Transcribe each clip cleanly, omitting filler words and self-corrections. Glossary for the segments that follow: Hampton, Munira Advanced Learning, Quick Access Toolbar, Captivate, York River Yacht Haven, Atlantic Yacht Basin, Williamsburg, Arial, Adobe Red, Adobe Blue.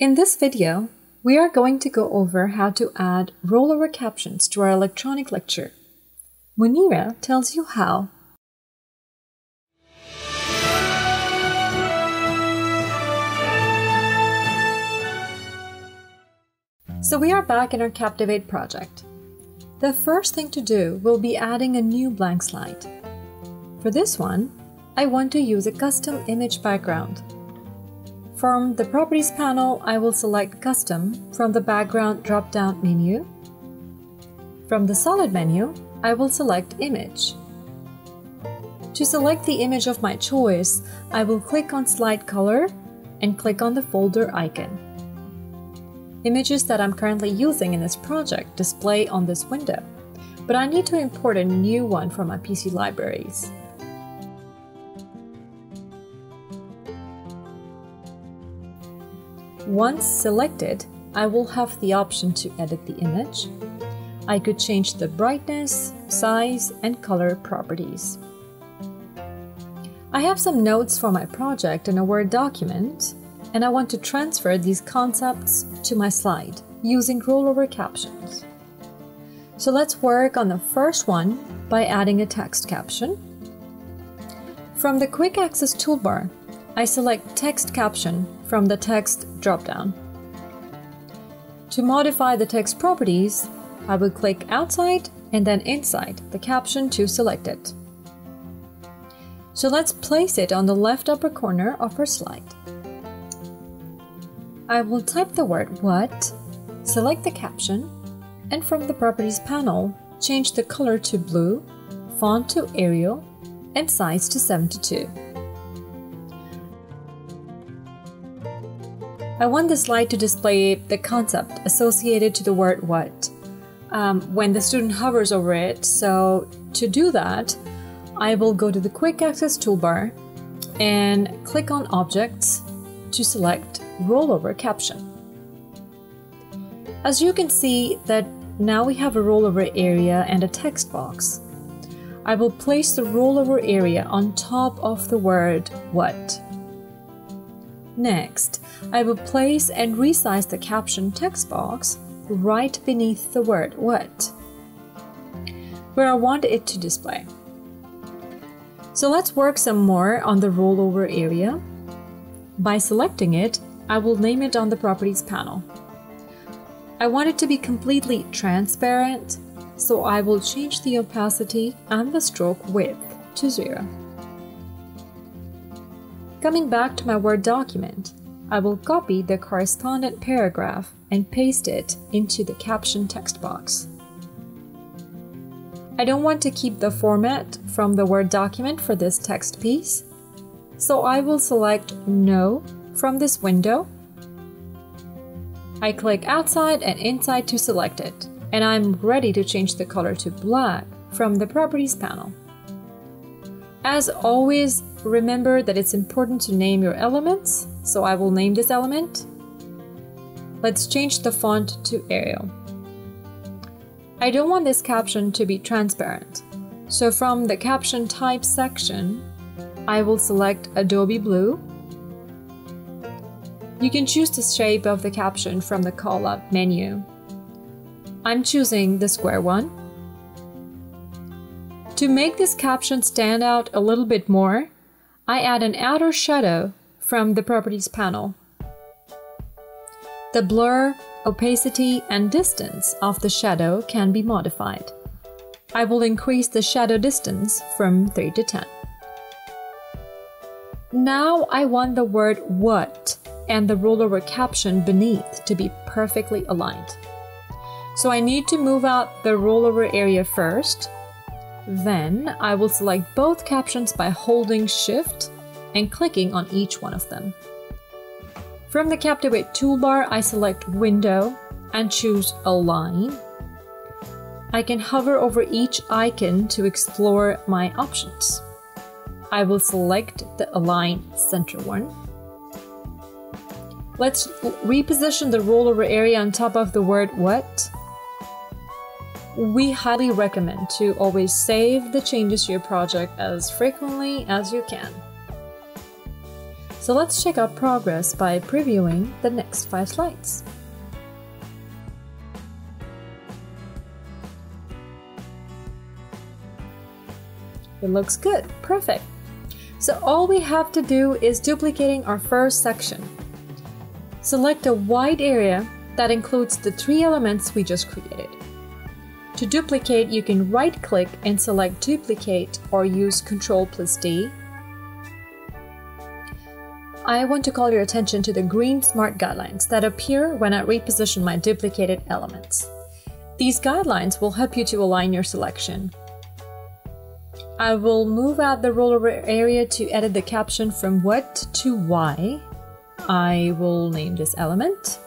In this video, we are going to go over how to add rollover captions to our electronic lecture. Munira tells you how. So we are back in our Captivate project. The first thing to do will be adding a new blank slide. For this one, I want to use a custom image background. From the Properties panel, I will select Custom from the Background drop-down menu. From the Solid menu, I will select Image. To select the image of my choice, I will click on Slide Color and click on the folder icon. Images that I'm currently using in this project display on this window, but I need to import a new one from my PC libraries. Once selected, I will have the option to edit the image. I could change the brightness, size, and color properties. I have some notes for my project in a Word document, and I want to transfer these concepts to my slide using rollover captions. So let's work on the first one by adding a text caption. From the Quick Access Toolbar, I select Text Caption from the Text dropdown. To modify the text properties, I will click outside and then inside the caption to select it. So let's place it on the left upper corner of our slide. I will type the word "what", select the caption, and from the Properties panel, change the color to blue, font to Arial, and size to 72. I want the slide to display the concept associated to the word "what" when the student hovers over it. So to do that, I will go to the Quick Access Toolbar and click on Objects to select Rollover Caption. As you can see that now we have a rollover area and a text box. I will place the rollover area on top of the word "what". Next, I will place and resize the caption text box right beneath the word "what", where I want it to display. So let's work some more on the rollover area. By selecting it, I will name it on the Properties panel. I want it to be completely transparent, so I will change the opacity and the stroke width to 0. Coming back to my Word document, I will copy the correspondent paragraph and paste it into the caption text box. I don't want to keep the format from the Word document for this text piece, so I will select No from this window. I click outside and inside to select it, and I'm ready to change the color to black from the Properties panel. As always, remember that it's important to name your elements, so I will name this element. Let's change the font to Arial. I don't want this caption to be transparent, so from the Caption Type section, I will select Adobe Blue. You can choose the shape of the caption from the call-up menu. I'm choosing the square one. To make this caption stand out a little bit more, I add an outer shadow from the Properties panel. The blur, opacity, and distance of the shadow can be modified. I will increase the shadow distance from 3 to 10. Now I want the word "what" and the rollover caption beneath to be perfectly aligned. So I need to move out the rollover area first. Then I will select both captions by holding Shift and clicking on each one of them. From the Captivate toolbar, I select Window and choose Align. I can hover over each icon to explore my options. I will select the Align Center one. Let's reposition the rollover area on top of the word "what". We highly recommend to always save the changes to your project as frequently as you can. So So let's check our progress by previewing the next 5 slides. It looks good, perfect. So all we have to do is duplicating our first section. Select a wide area that includes the 3 elements we just created. To duplicate, you can right-click and select Duplicate or use Ctrl+D. I want to call your attention to the green Smart Guidelines that appear when I reposition my duplicated elements. These guidelines will help you to align your selection. I will move out the rollover area to edit the caption from what to why. I will name this element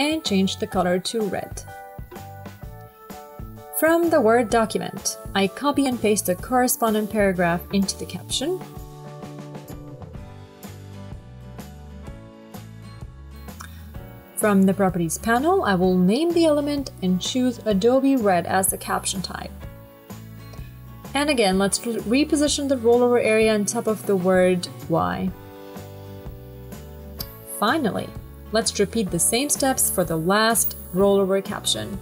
and change the color to red. From the Word document, I copy and paste the corresponding paragraph into the caption. From the Properties panel, I will name the element and choose Adobe Red as the caption type. And again, let's reposition the rollover area on top of the word why. Finally, let's repeat the same steps for the last rollover caption.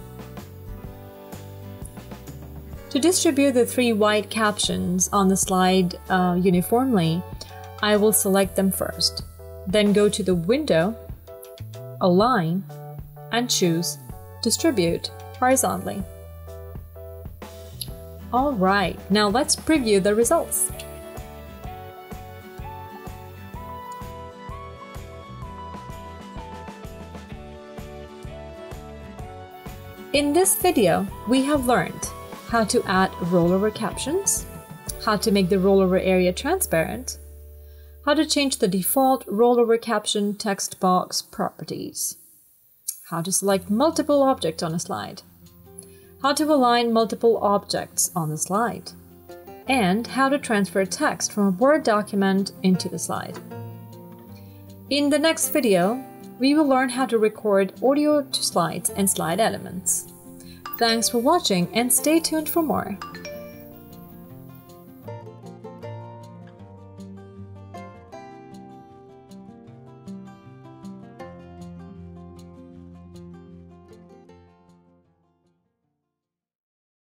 To distribute the 3 white captions on the slide uniformly, I will select them first. Then go to the window, Align, and choose Distribute Horizontally. Alright, now let's preview the results. In this video, we have learned how to add rollover captions, how to make the rollover area transparent, how to change the default rollover caption text box properties, how to select multiple objects on a slide, how to align multiple objects on the slide, and how to transfer text from a Word document into the slide. In the next video, we will learn how to record audio to slides and slide elements. Thanks for watching and stay tuned for more.